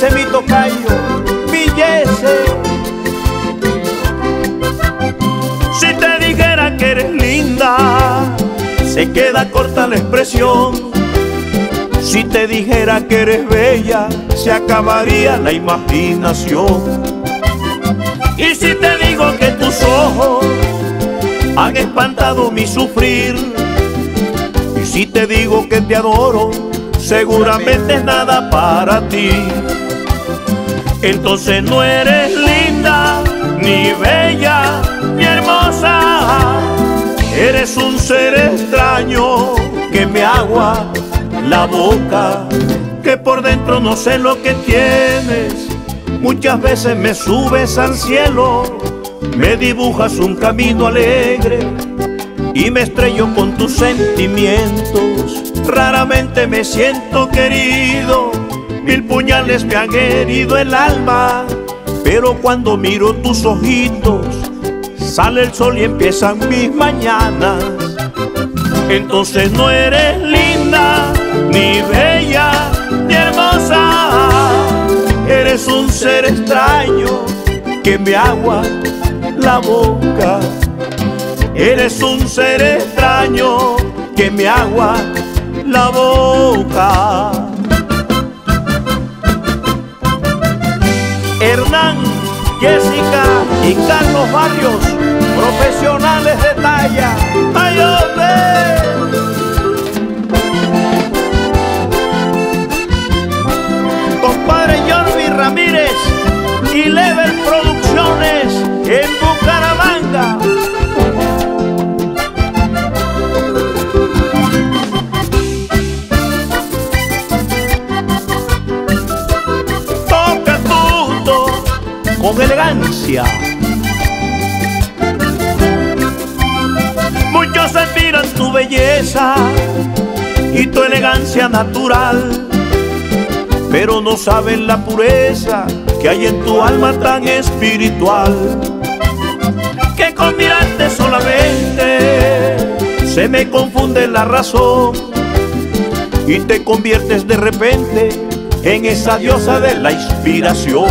dice mi tocayo, mi Jesse. Si te dijera que eres linda, se queda corta la expresión. Si te dijera que eres bella, se acabaría la imaginación. Y si te digo que tus ojos han espantado mi sufrir, y si te digo que te adoro, seguramente es nada para ti. Entonces no eres linda, ni bella, ni hermosa. Eres un ser extraño que me agua la boca, que por dentro no sé lo que tienes. Muchas veces me subes al cielo, me dibujas un camino alegre y me estrello con tus sentimientos. Raramente me siento querido, mil puñales me han herido el alma, pero cuando miro tus ojitos sale el sol y empiezan mis mañanas. Entonces no eres linda, ni bella, ni hermosa. Eres un ser extraño que me agua la boca. Eres un ser extraño que me agua la boca. Hernán, Jessica y Carlos Barrios, profesionales de talla. ¡Ay, hombre! Compadre Jordi Ramírez y Lever Producciones en Bucaramanga. Toca tuto con elegancia. Muchos admiran tu belleza y tu elegancia natural, pero no saben la pureza que hay en tu alma tan espiritual, que con mirarte solamente se me confunde la razón y te conviertes de repente en esa diosa de la inspiración.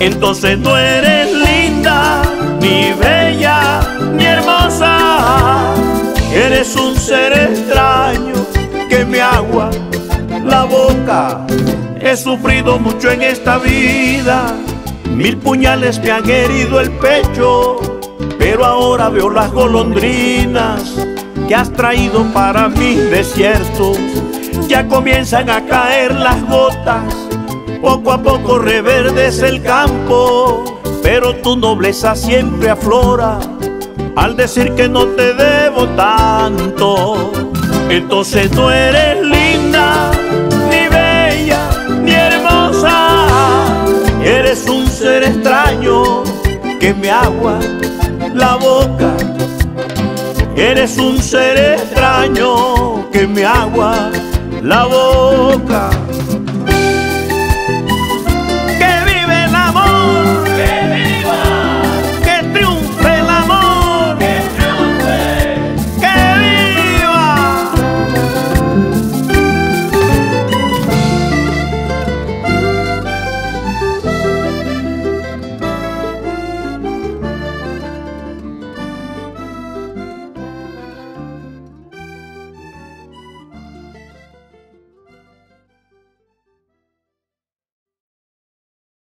Entonces no eres linda, ni bella, ni hermosa. Eres un ser extraño que me agua la boca. He sufrido mucho en esta vida, mil puñales me han herido el pecho, pero ahora veo las golondrinas que has traído para mis desiertos. Ya comienzan a caer las gotas, poco a poco reverdece el campo, pero tu nobleza siempre aflora al decir que no te debo tanto. Entonces no eres linda, eres un ser extraño que me agua la boca. Eres un ser extraño que me agua la boca.